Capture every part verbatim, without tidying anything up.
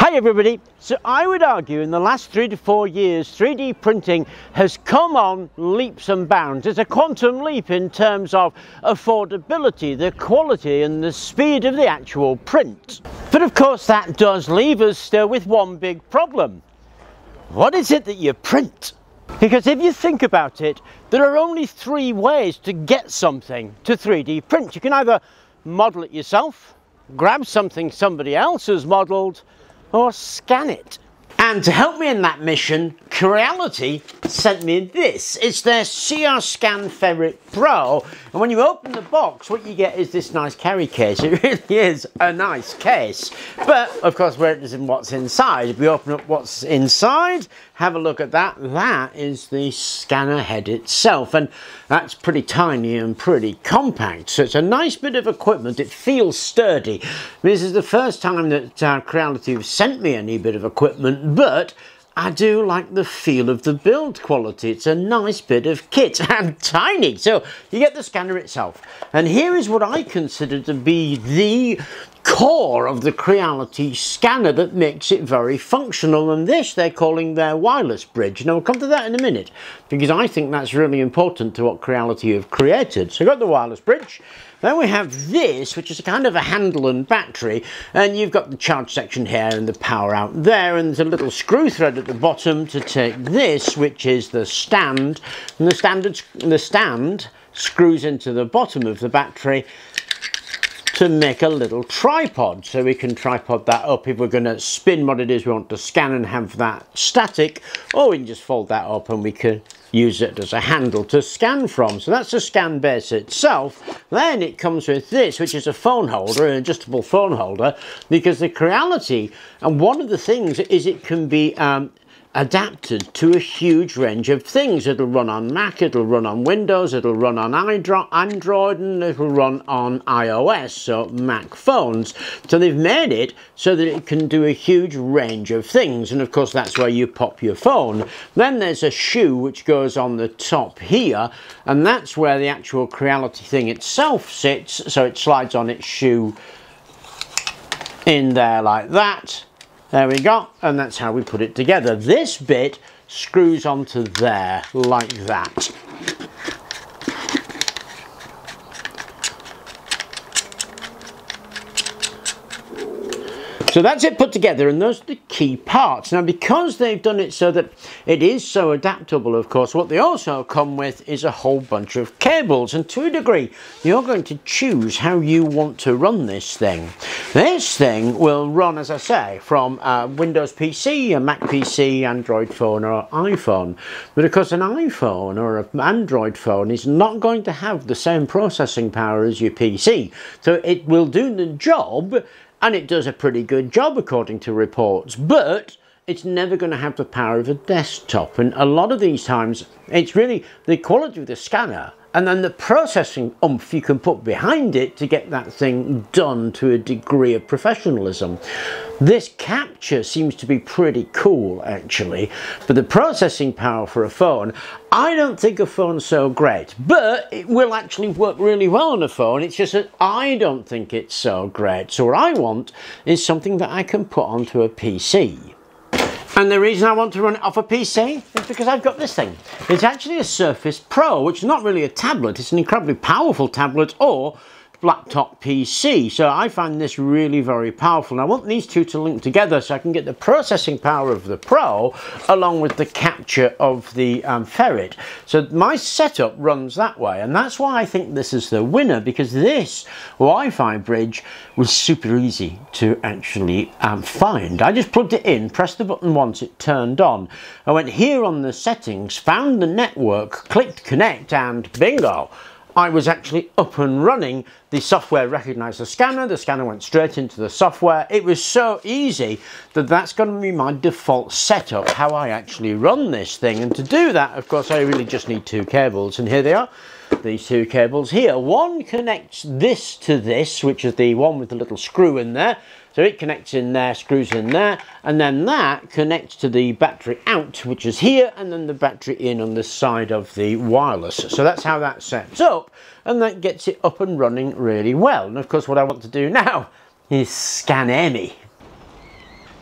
Hi everybody, so I would argue in the last three to four years three D printing has come on leaps and bounds. It's a quantum leap in terms of affordability, the quality and the speed of the actual print. But of course that does leave us still with one big problem. What is it that you print? Because if you think about it, there are only three ways to get something to three D print. You can either model it yourself, grab something somebody else has modelled, or scan it. And to help me in that mission, Creality sent me this. It's their C R Scan Ferret Pro. And when you open the box, what you get is this nice carry case. It really is a nice case. But of course, we're interested in what's inside. If we open up what's inside, have a look at that. That is the scanner head itself. And that's pretty tiny and pretty compact. So it's a nice bit of equipment. It feels sturdy. This is the first time that uh, Creality have sent me any bit of equipment, but I do like the feel of the build quality. It's a nice bit of kit and tiny. So you get the scanner itself. And here is what I consider to be the core of the Creality scanner that makes it very functional. And this they're calling their wireless bridge. Now we'll come to that in a minute, because I think that's really important to what Creality have created. So you've got the wireless bridge. Then we have this, which is a kind of a handle and battery, and you've got the charge section here and the power out there, and there's a little screw thread at the bottom to take this, which is the stand, and the standard the stand screws into the bottom of the battery to make a little tripod, so we can tripod that up if we're going to spin what it is we want to scan and have that static, or we can just fold that up and we can use it as a handle to scan from. So that's the scan base itself. Then it comes with this, which is a phone holder, an adjustable phone holder, because the Creality, and one of the things is it can be um, adapted to a huge range of things. It'll run on Mac, it'll run on Windows, it'll run on Android, and it'll run on iOS, so Mac phones. So they've made it so that it can do a huge range of things, and of course that's where you pop your phone. Then there's a shoe which goes on the top here, and that's where the actual Creality thing itself sits, so it slides on its shoe in there like that. There we go, and that's how we put it together. This bit screws onto there, like that. So that's it put together, and those are the key parts. Now, because they've done it so that it is so adaptable, of course, what they also come with is a whole bunch of cables, and to a degree, you're going to choose how you want to run this thing. This thing will run, as I say, from a Windows P C, a Mac P C, Android phone, or iPhone. But of course, an iPhone or an Android phone is not going to have the same processing power as your P C. So it will do the job, and it does a pretty good job according to reports, but it's never going to have the power of a desktop. And a lot of these times, it's really the quality of the scanner and then the processing oomph you can put behind it to get that thing done to a degree of professionalism. This capture seems to be pretty cool, actually, but the processing power for a phone, I don't think a phone's so great, but it will actually work really well on a phone. It's just that I don't think it's so great. So what I want is something that I can put onto a P C. And the reason I want to run it off a P C is because I've got this thing. It's actually a Surface Pro, which is not really a tablet. It's an incredibly powerful tablet or laptop P C. So I find this really very powerful. And I want these two to link together so I can get the processing power of the Pro along with the capture of the um, Ferret. So my setup runs that way. And that's why I think this is the winner, because this Wi-Fi bridge was super easy to actually um, find. I just plugged it in, pressed the button once, it turned on. I went here on the settings, found the network, clicked connect, and bingo. I was actually up and running. The software recognized the scanner, the scanner went straight into the software. It was so easy that that's going to be my default setup, how I actually run this thing. And to do that, of course, I really just need two cables, and here they are, these two cables here. One connects this to this, which is the one with the little screw in there. So it connects in there, screws in there, and then that connects to the battery out, which is here, and then the battery in on the side of the wireless. So that's how that sets up, and that gets it up and running really well. And of course, what I want to do now is scan Amy.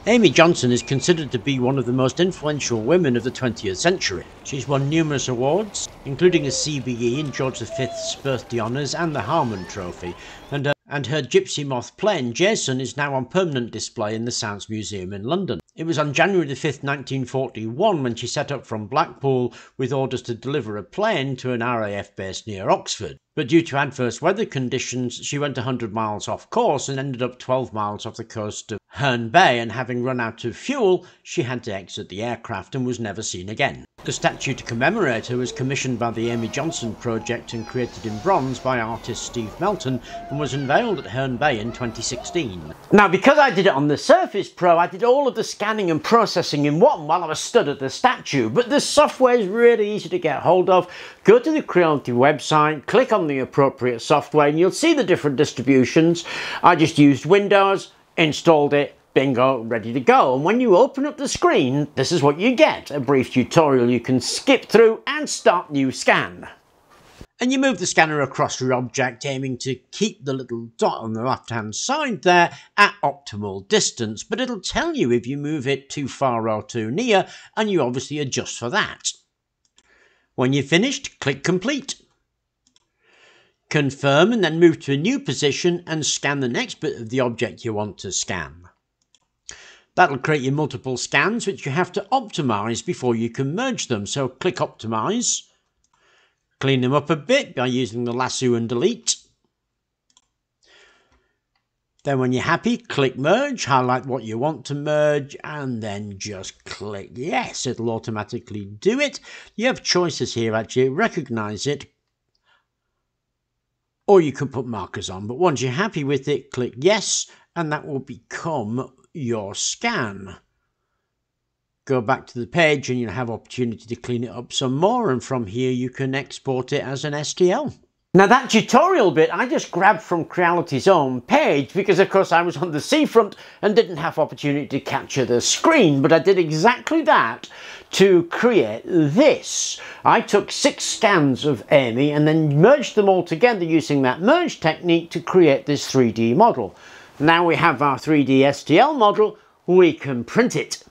Amy Johnson is considered to be one of the most influential women of the twentieth century. She's won numerous awards, including a C B E in George the fifth's birthday honours and the Harmon Trophy, and her, and her Gypsy Moth plane, Jason, is now on permanent display in the Science Museum in London. It was on January the fifth nineteen forty-one when she set up from Blackpool with orders to deliver a plane to an R A F base near Oxford. But due to adverse weather conditions, she went one hundred miles off course and ended up twelve miles off the coast of Herne Bay, and having run out of fuel, she had to exit the aircraft and was never seen again. The statue to commemorate her was commissioned by the Amy Johnson project and created in bronze by artist Steve Melton, and was unveiled at Herne Bay in twenty sixteen. Now, because I did it on the Surface Pro, I did all of the scanning and processing in one while I was stood at the statue, but the software is really easy to get hold of. Go to the Creality website, click on the appropriate software, and you'll see the different distributions. I just used Windows, installed it, bingo, ready to go. And when you open up the screen, this is what you get: a brief tutorial you can skip through and start new scan. And you move the scanner across your object, aiming to keep the little dot on the left hand side there at optimal distance, but it'll tell you if you move it too far or too near, and you obviously adjust for that. When you're finished, click complete. Confirm, and then move to a new position and scan the next bit of the object you want to scan. That'll create you multiple scans which you have to optimize before you can merge them, so click optimize. Clean them up a bit by using the lasso and delete. Then when you're happy, click merge, highlight what you want to merge, and then just click yes. It'll automatically do it. You have choices here, actually, recognize it, or you can put markers on, but once you're happy with it, click yes, and that will become your scan. Go back to the page and you'll have opportunity to clean it up some more, and from here you can export it as an S T L. Now, that tutorial bit I just grabbed from Creality's own page because, of course, I was on the seafront and didn't have opportunity to capture the screen, but I did exactly that to create this. I took six scans of Amy and then merged them all together using that merge technique to create this three D model. Now we have our three D S T L model, we can print it.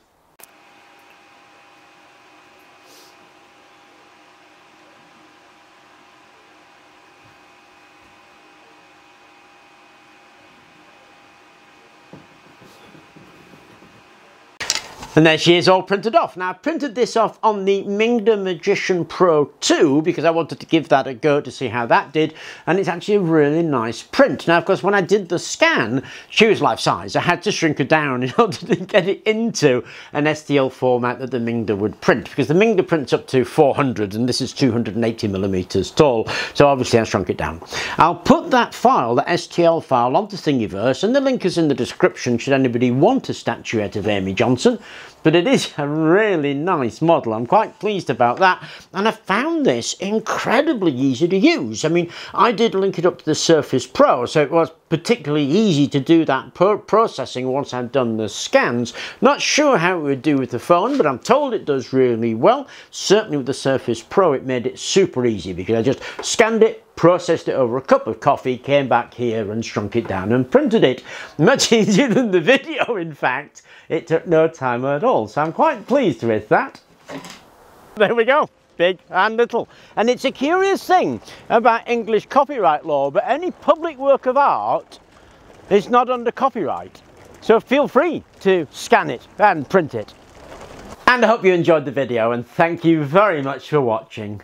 And there she is, all printed off. Now, I printed this off on the Mingda Magician Pro two because I wanted to give that a go to see how that did, and it's actually a really nice print. Now, of course, when I did the scan, she was life-size. I had to shrink her down in order to get it into an S T L format that the Mingda would print, because the Mingda prints up to four hundred, and this is two hundred eighty millimeters tall, so obviously I shrunk it down. I'll put that file, that S T L file, onto Thingiverse, and the link is in the description should anybody want a statuette of Amy Johnson. But it is a really nice model. I'm quite pleased about that, and I found this incredibly easy to use. I mean, I did link it up to the Surface Pro, so it was particularly easy to do that processing once I've done the scans. Not sure how it would do with the phone, but I'm told it does really well. Certainly with the Surface Pro, it made it super easy because I just scanned it, processed it over a cup of coffee, came back here and shrunk it down and printed it. Much easier than the video, in fact. It took no time at all, so I'm quite pleased with that. There we go, big and little. And it's a curious thing about English copyright law, but any public work of art is not under copyright. So feel free to scan it and print it. And I hope you enjoyed the video, and thank you very much for watching.